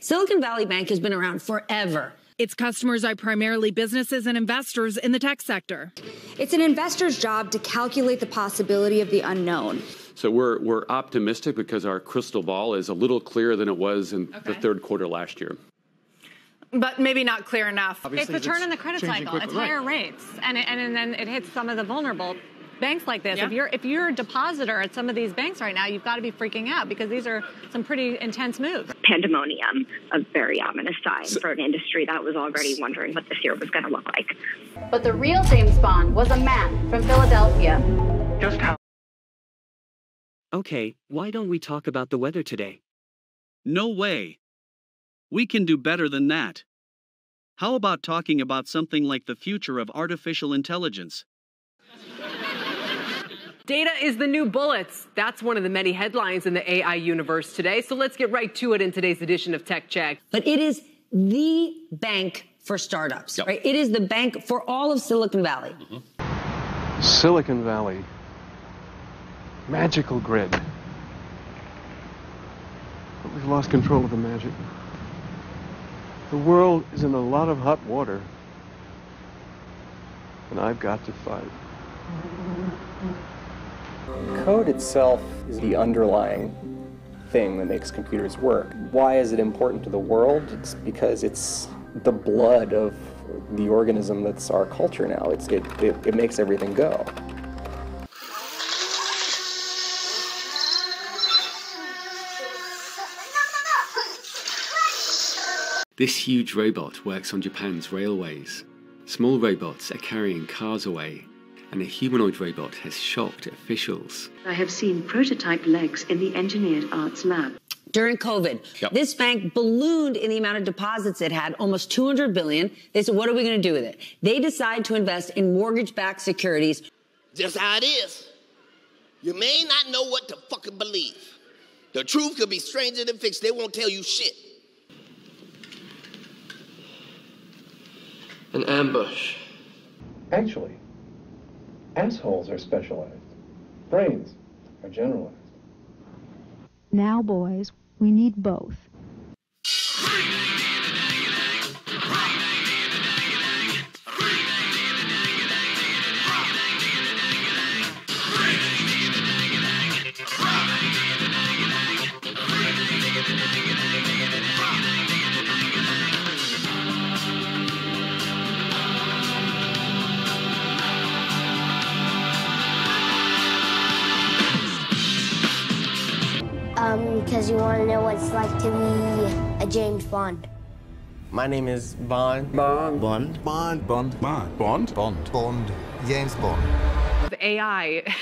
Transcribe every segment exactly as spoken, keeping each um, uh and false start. Silicon Valley Bank has been around forever. Its customers are primarily businesses and investors in the tech sector. It's an investor's job to calculate the possibility of the unknown. So we're, we're optimistic because our crystal ball is a little clearer than it was in okay. the third quarter last year. But maybe not clear enough. Obviously, it's the turn in the credit cycle. Quickly. It's higher right. rates. And, and, and then it hits some of the vulnerable banks like this. Yeah. If you're, if you're a depositor at some of these banks right now, you've got to be freaking out because these are some pretty intense moves. Pandemonium, a very ominous sign so, for an industry that was already wondering what this year was going to look like. But the real James Bond was a man from Philadelphia. Just how? Okay, why don't we talk about the weather today? No way. We can do better than that. How about talking about something like the future of artificial intelligence? Data is the new bullets. That's one of the many headlines in the A I universe today. So let's get right to it in today's edition of Tech Check. But it is the bank for startups, yep. right? It is the bank for all of Silicon Valley. Mm-hmm. Silicon Valley. Magical grid. But we've lost control of the magic. The world is in a lot of hot water, and I've got to fight. Code itself is the underlying thing that makes computers work. Why is it important to the world? It's because it's the blood of the organism that's our culture now. It's, it, it, it makes everything go. This huge robot works on Japan's railways. Small robots are carrying cars away, and a humanoid robot has shocked officials. I have seen prototype legs in the engineered arts lab. During COVID, yep. this bank ballooned in the amount of deposits it had, almost two hundred billion dollars. They said, what are we going to do with it? They decide to invest in mortgage-backed securities. Just how it is. You may not know what to fucking believe. The truth could be stranger than fiction. They won't tell you shit. An ambush. Actually, assholes are specialized. Brains are generalized. Now, boys, we need both. Because um, you want to know what it's like to be a James Bond. My name is Bond. Bond. Bond. Bond. Bond. Bond. Bond. Bond. Bond. James Bond. With A I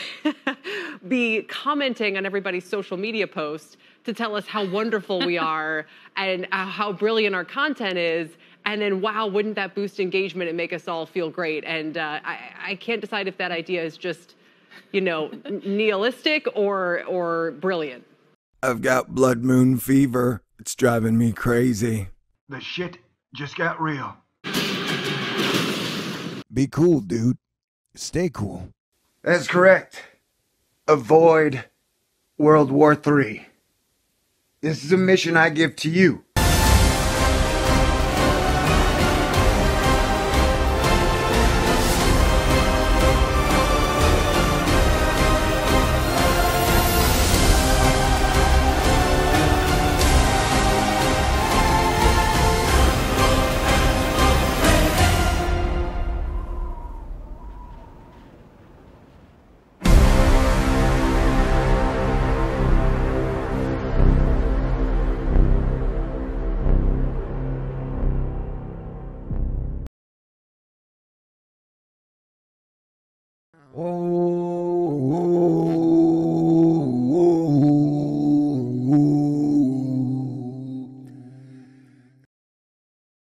be commenting on everybody's social media posts to tell us how wonderful we are and how brilliant our content is. And then, wow, wouldn't that boost engagement and make us all feel great? And uh, I, I can't decide if that idea is just, you know, nihilistic or, or brilliant. I've got blood moon fever. It's driving me crazy. The shit just got real. Be cool, dude. Stay cool. That's correct. Avoid World War Three. This is a mission I give to you.